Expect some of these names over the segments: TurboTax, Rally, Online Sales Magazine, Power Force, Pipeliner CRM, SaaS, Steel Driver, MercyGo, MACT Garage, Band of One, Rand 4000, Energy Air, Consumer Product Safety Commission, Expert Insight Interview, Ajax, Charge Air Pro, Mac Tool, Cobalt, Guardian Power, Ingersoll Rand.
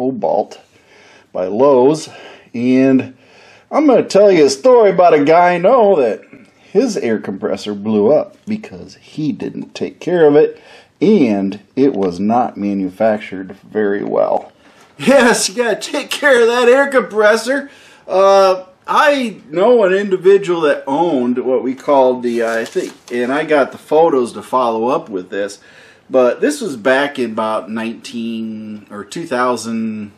Cobalt by Lowe's, and I'm going to tell you a story about a guy I know that his air compressor blew up because he didn't take care of it, and it was not manufactured very well. Yes, you got to take care of that air compressor. I know an individual that owned what we called the, I think, and I got the photos to follow up with this, but this was back in about 2000,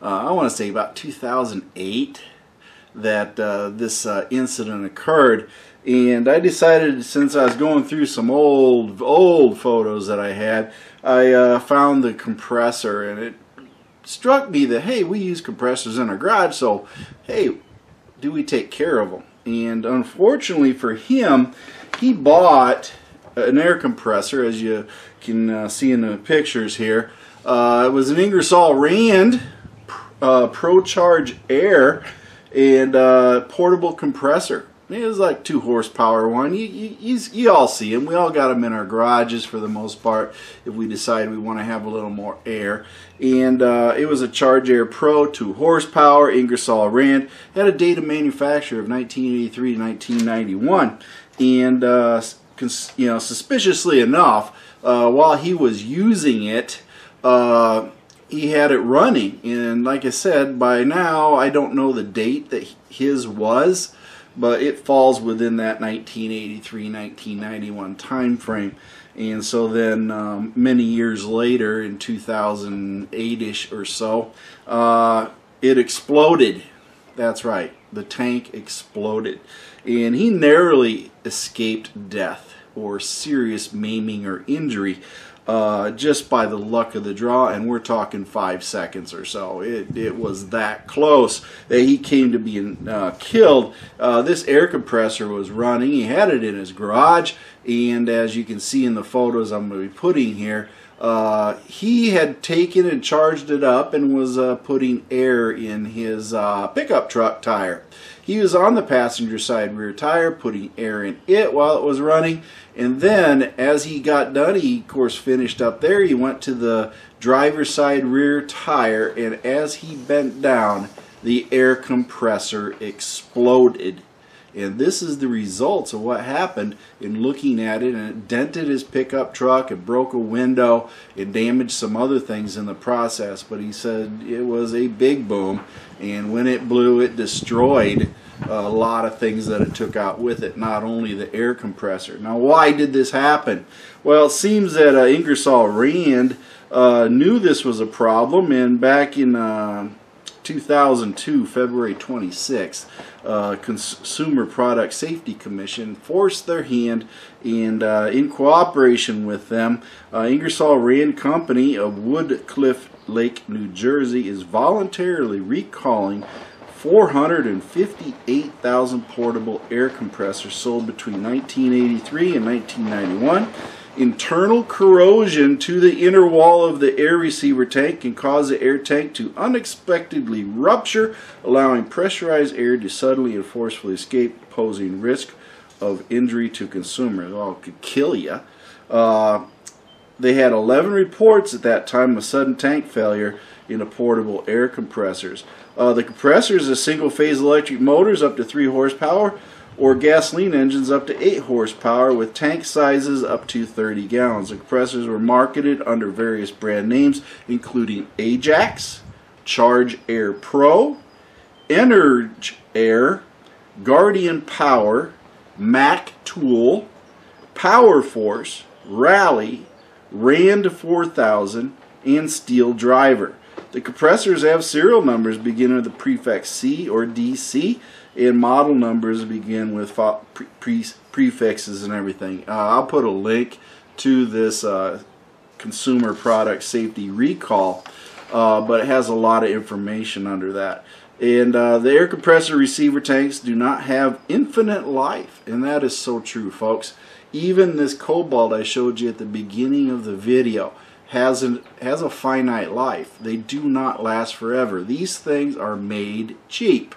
I want to say about 2008, that this incident occurred. And I decided, since I was going through some old photos that I had, I found the compressor, and it struck me that, hey, we use compressors in our garage, so hey, do we take care of them? And unfortunately for him, he bought an air compressor, as you can see in the pictures here. It was an Ingersoll Rand Pro Charge Air and portable compressor. It was like 2 horsepower one. You all see them. We all got them in our garages for the most part if we decide we want to have a little more air. And it was a Charge Air Pro, 2 horsepower, Ingersoll Rand. It had a date of manufacture of 1983 to 1991. And you know, suspiciously enough, while he was using it, he had it running. And like I said, by now I don't know the date that his was, but it falls within that 1983-1991 time frame. And so then many years later, in 2008-ish or so, it exploded. That's right, the tank exploded. And he narrowly escaped death or serious maiming or injury just by the luck of the draw, and we're talking 5 seconds or so. It was that close that he came to being killed. This air compressor was running. He had it in his garage, and as you can see in the photos I'm going to be putting here, he had taken and charged it up and was putting air in his pickup truck tire. He was on the passenger side rear tire putting air in it while it was running, and then as he got done, he of course finished up there. He went to the driver's side rear tire, and as he bent down, the air compressor exploded. And this is the results of what happened in looking at it, and it dented his pickup truck, it broke a window, it damaged some other things in the process, but he said it was a big boom, and when it blew, it destroyed a lot of things that it took out with it, not only the air compressor. Now, why did this happen? Well, it seems that Ingersoll Rand knew this was a problem, and back in 2002, February 26th, Consumer Product Safety Commission forced their hand, and in cooperation with them, Ingersoll Rand Company of Woodcliff Lake, New Jersey is voluntarily recalling 458,000 portable air compressors sold between 1983 and 1991. Internal corrosion to the inner wall of the air receiver tank can cause the air tank to unexpectedly rupture, allowing pressurized air to suddenly and forcefully escape, posing risk of injury to consumers. Oh, it could kill you. They had 11 reports at that time of sudden tank failure in a portable air compressors. The compressors are single-phase electric motors up to 3 horsepower, or gasoline engines up to 8 horsepower with tank sizes up to 30 gallons. The compressors were marketed under various brand names, including Ajax, Charge Air Pro, Energy Air, Guardian Power, Mac Tool, Power Force, Rally, Rand 4000, and Steel Driver. The compressors have serial numbers beginning with the prefix C or DC, and model numbers begin with prefixes and everything. I'll put a link to this consumer product safety recall, but it has a lot of information under that. And the air compressor receiver tanks do not have infinite life, and that is so true, folks. Even this Cobalt I showed you at the beginning of the video has a finite life. They do not last forever. These things are made cheap.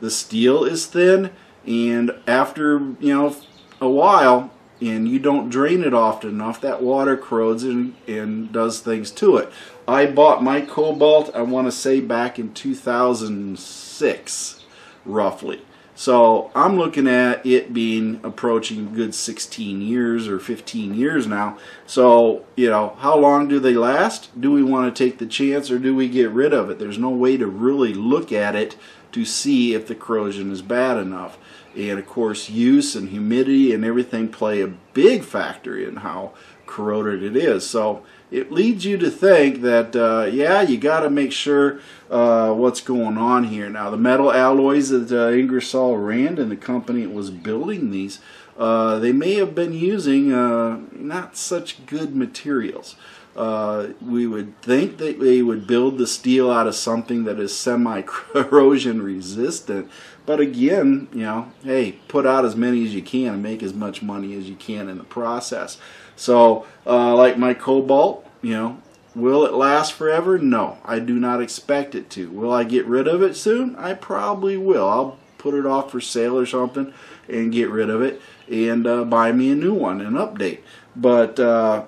The steel is thin, and after, you know, a while, and you don't drain it often enough, that water corrodes and does things to it. I bought my Cobalt, I want to say, back in 2006, roughly. So I'm looking at it being approaching good 16 years or 15 years now. So, you know, how long do they last? Do we want to take the chance or do we get rid of it? There's no way to really look at it to see if the corrosion is bad enough. And of course, use and humidity and everything play a big factor in how corroded it is. So it leads you to think that, yeah, you got to make sure what's going on here. Now, the metal alloys that Ingersoll Rand and the company that was building these, they may have been using not such good materials. We would think that they would build the steel out of something that is semi-corrosion resistant. But again, you know, hey, put out as many as you can and make as much money as you can in the process. So, like my Cobalt, you know, will it last forever? No, I do not expect it to. Will I get rid of it soon? I probably will. I'll put it off for sale or something and get rid of it and buy me a new one, an update. But the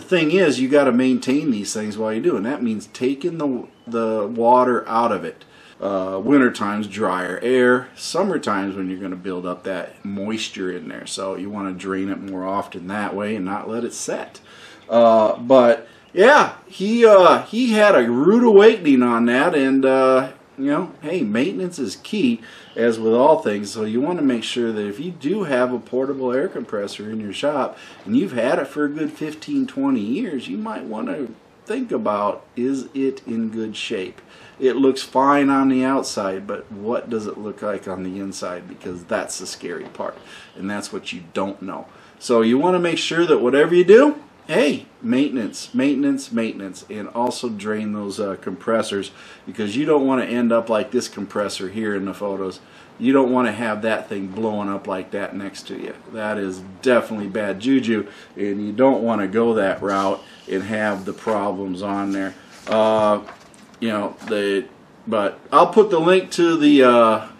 thing is, you got to maintain these things while you do, and that means taking the water out of it. Winter times, drier air. Summer times, when you're going to build up that moisture in there, so you want to drain it more often that way and not let it set. But yeah, he had a rude awakening on that, and you know, hey, maintenance is key, as with all things. So you want to make sure that if you do have a portable air compressor in your shop and you've had it for a good 15-20 years, you might want to think about, is it in good shape? It looks fine on the outside, but what does it look like on the inside? Because that's the scary part, and that's what you don't know. So you want to make sure that whatever you do, hey, maintenance, maintenance, maintenance, and also drain those compressors, because you don't want to end up like this compressor here in the photos. You don't want to have that thing blowing up like that next to you. That is definitely bad juju, and you don't want to go that route and have the problems on there. You know, but I'll put the link to the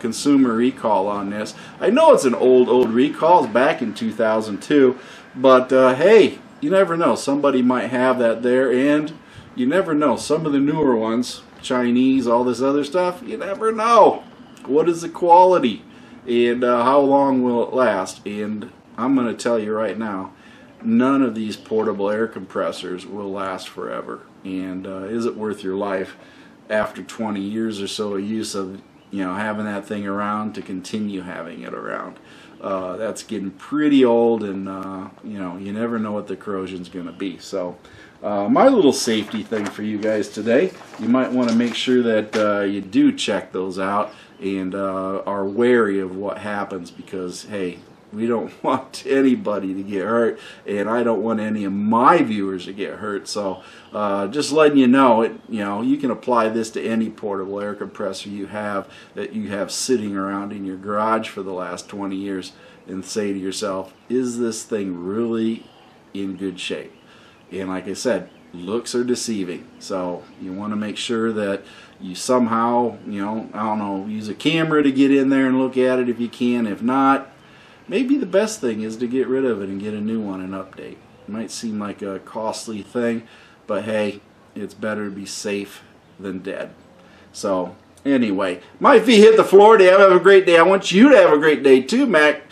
consumer recall on this. I know it's an old recall back in 2002, but hey, you never know, somebody might have that there, and you never know, some of the newer ones, Chinese, all this other stuff, you never know what is the quality and how long will it last. And I'm going to tell you right now, none of these portable air compressors will last forever. And is it worth your life after 20 years or so of use of, you know, having that thing around, to continue having it around? That's getting pretty old, and you know, you never know what the corrosion's going to be. So my little safety thing for you guys today, you might want to make sure that you do check those out and are wary of what happens, because hey, we don't want anybody to get hurt, and I don't want any of my viewers to get hurt. So just letting you know, you know, you can apply this to any portable air compressor you have that you have sitting around in your garage for the last 20 years and say to yourself, is this thing really in good shape? And like I said, looks are deceiving. So you want to make sure that you somehow, you know, I don't know, use a camera to get in there and look at it if you can. If not, maybe the best thing is to get rid of it and get a new one and update. It might seem like a costly thing, but hey, it's better to be safe than dead. So anyway, my feet hit the floor today. Have a great day. I want you to have a great day too. MACT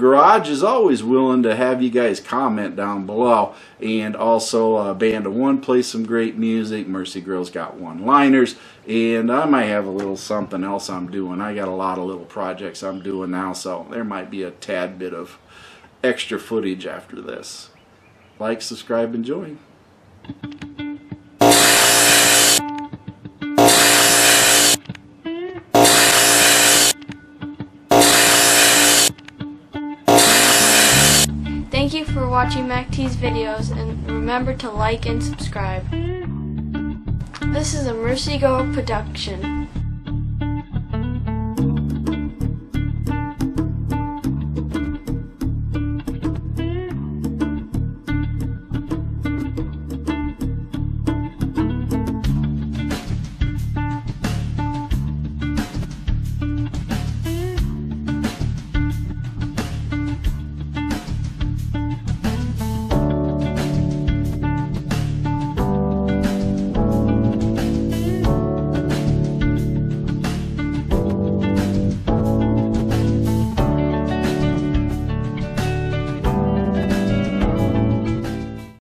Garage is always willing to have you guys comment down below. And also Band of One plays some great music. MercyGo's got one-liners. And I might have a little something else I'm doing. I got a lot of little projects I'm doing now, so there might be a tad bit of extra footage after this. Like, subscribe, and join. Thank you for watching MACT's videos, and remember to like and subscribe. This is a MercyGo production.